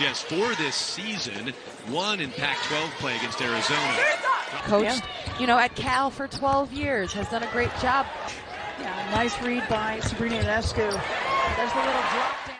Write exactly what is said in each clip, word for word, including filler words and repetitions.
just for this season, one in Pac twelve play against Arizona. Coach, yeah. you know, at Cal for twelve years, has done a great job. Yeah, nice read by Sabrina Ionescu. There's the little drop down.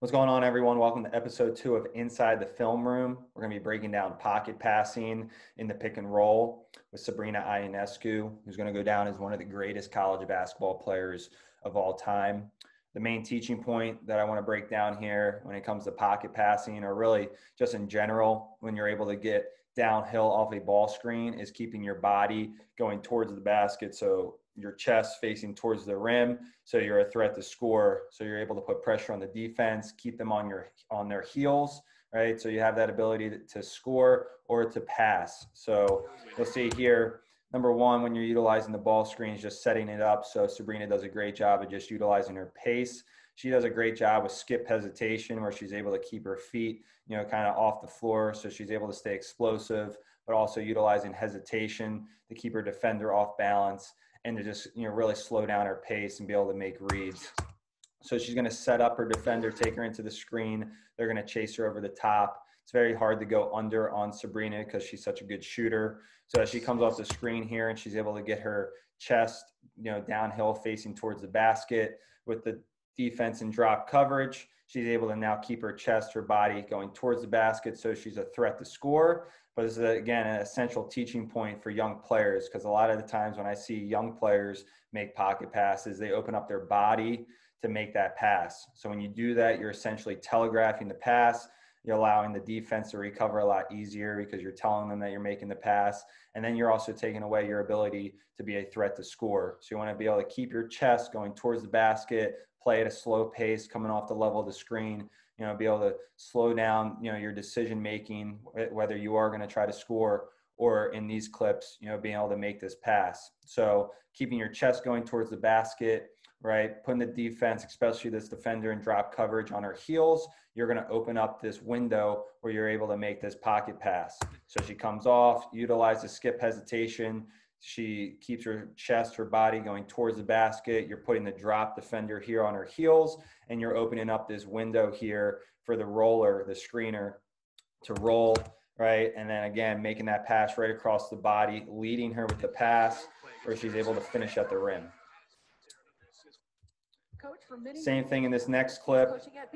What's going on, everyone? Welcome to episode two of Inside the Film Room. We're going to be breaking down pocket passing in the pick and roll with Sabrina Ionescu, who's going to go down as one of the greatest college basketball players of all time. The main teaching point that I want to break down here when it comes to pocket passing, or really just in general, when you're able to get downhill off a ball screen, is keeping your body going towards the basket. So your chest facing towards the rim, so you're a threat to score. So you're able to put pressure on the defense, keep them on your on their heels, right? So you have that ability to, to score or to pass. So you'll see here, number one, when you're utilizing the ball screens, just setting it up. So Sabrina does a great job of just utilizing her pace. She does a great job with skip hesitation, where she's able to keep her feet, you know, kind of off the floor. So she's able to stay explosive, but also utilizing hesitation to keep her defender off balance, and to just, you know, really slow down her pace and be able to make reads. So she's going to set up her defender, take her into the screen. They're going to chase her over the top. It's very hard to go under on Sabrina because she's such a good shooter. So as she comes off the screen here and she's able to get her chest, you know, downhill facing towards the basket with the defense and drop coverage, she's able to now keep her chest, her body going towards the basket. So she's a threat to score. But this is, again, an essential teaching point for young players, because a lot of the times when I see young players make pocket passes, they open up their body to make that pass. So when you do that, you're essentially telegraphing the pass. You're allowing the defense to recover a lot easier because you're telling them that you're making the pass. And then you're also taking away your ability to be a threat to score. So you want to be able to keep your chest going towards the basket, play at a slow pace, coming off the level of the screen. You know, be able to slow down, you know, your decision making, whether you are going to try to score or, in these clips, you know, being able to make this pass. So keeping your chest going towards the basket, right? Putting the defense, especially this defender in drop coverage, on her heels, you're going to open up this window where you're able to make this pocket pass. So she comes off, utilizes skip hesitation. She keeps her chest, her body going towards the basket. You're putting the drop defender here on her heels, and you're opening up this window here for the roller, the screener, to roll, right? And then again, making that pass right across the body, leading her with the pass, where she's able to finish at the rim. Same thing in this next clip.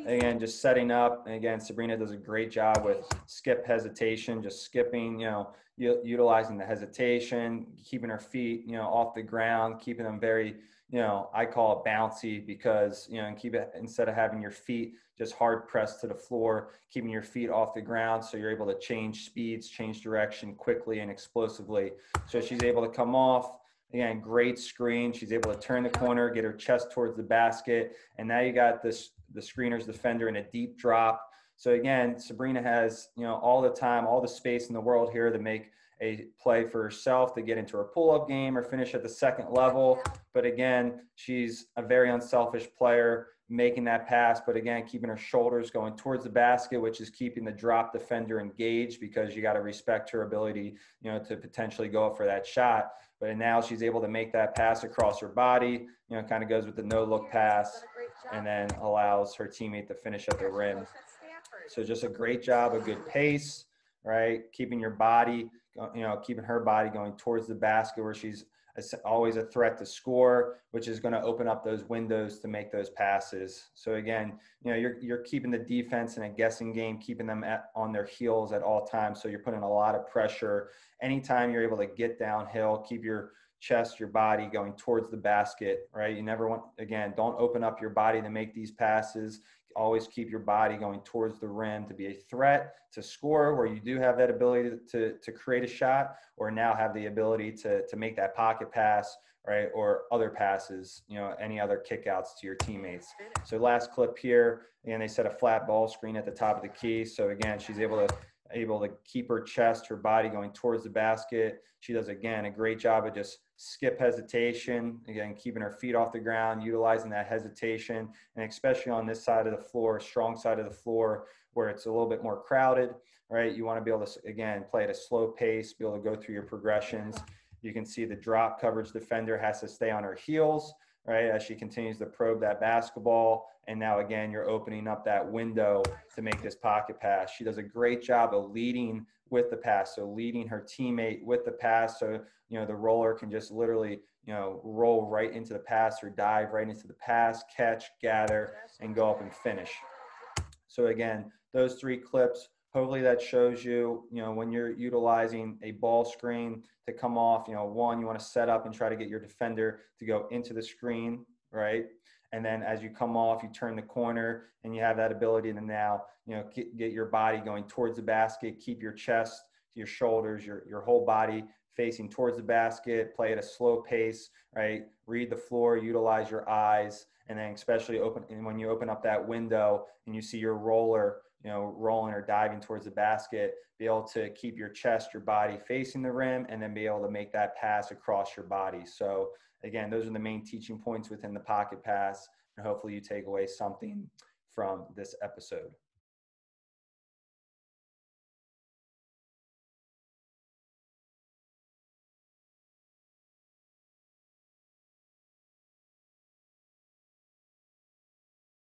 Again, just setting up. And again, Sabrina does a great job with skip hesitation, just skipping, you know, utilizing the hesitation, keeping her feet, you know, off the ground, keeping them very, you know, I call it bouncy, because, you know, and keep it, instead of having your feet just hard pressed to the floor, keeping your feet off the ground. So you're able to change speeds, change direction quickly and explosively. So she's able to come off. Again, great screen. She's able to turn the corner, get her chest towards the basket. And now you got this, the screener's defender in a deep drop. So again, Sabrina has, you know, all the time, all the space in the world here to make a play for herself, to get into her pull-up game or finish at the second level. But again, she's a very unselfish player, making that pass, but again, keeping her shoulders going towards the basket, which is keeping the drop defender engaged, because you got to respect her ability, you know, to potentially go up for that shot. But now she's able to make that pass across her body, you know, kind of goes with the no-look pass, and then allows her teammate to finish at the rim. So just a great job, a good pace, right? Keeping your body, you know, keeping her body going towards the basket, where she's always a threat to score, which is going to open up those windows to make those passes. So again, you know, you're, you're keeping the defense in a guessing game, keeping them at, on their heels at all times. So you're putting a lot of pressure. Anytime you're able to get downhill, keep your chest, your body going towards the basket, right? You never want, again, don't open up your body to make these passes. Always keep your body going towards the rim to be a threat to score, where you do have that ability to, to create a shot, or now have the ability to, to make that pocket pass, right? Or other passes, you know, any other kickouts to your teammates. So last clip here, again, they set a flat ball screen at the top of the key. So again, she's able to able to keep her chest, her body going towards the basket. She does, again, a great job of just skip hesitation, again, keeping her feet off the ground, utilizing that hesitation, and especially on this side of the floor, strong side of the floor, where it's a little bit more crowded, right? You want to be able to, again, play at a slow pace, be able to go through your progressions. You can see the drop coverage defender has to stay on her heels, right? As she continues to probe that basketball. And now again, you're opening up that window to make this pocket pass. She does a great job of leading with the pass. So leading her teammate with the pass. So, you know, the roller can just literally, you know, roll right into the pass or dive right into the pass, catch, gather, and go up and finish. So again, those three clips, hopefully that shows you, you know, when you're utilizing a ball screen to come off, you know, one, you want to set up and try to get your defender to go into the screen, right? And then as you come off, you turn the corner and you have that ability to now, you know, get, get your body going towards the basket, keep your chest, your shoulders, your, your whole body facing towards the basket, play at a slow pace, right? Read the floor, utilize your eyes, and then especially open, and when you open up that window and you see your roller, you know, rolling or diving towards the basket, be able to keep your chest, your body facing the rim, and then be able to make that pass across your body. So again, those are the main teaching points within the pocket pass, and hopefully you take away something from this episode.